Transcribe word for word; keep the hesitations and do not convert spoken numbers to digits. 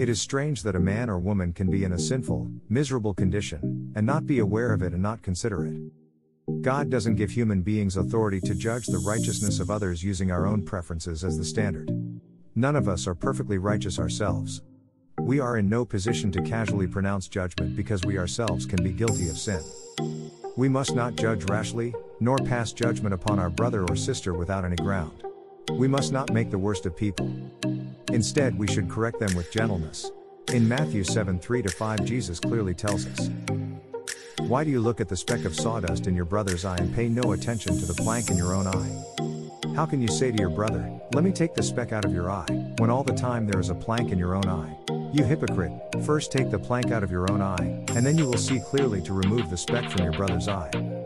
It is strange that a man or woman can be in a sinful, miserable condition, and not be aware of it and not consider it. God doesn't give human beings authority to judge the righteousness of others using our own preferences as the standard. None of us are perfectly righteous ourselves. We are in no position to casually pronounce judgment because we ourselves can be guilty of sin. We must not judge rashly, nor pass judgment upon our brother or sister without any ground. We must not make the worst of people. Instead, we should correct them with gentleness. In Matthew seven three to five, Jesus clearly tells us, "Why do you look at the speck of sawdust in your brother's eye and pay no attention to the plank in your own eye? How can you say to your brother, 'Let me take the speck out of your eye,' when all the time there is a plank in your own eye? You hypocrite, first take the plank out of your own eye, and then you will see clearly to remove the speck from your brother's eye."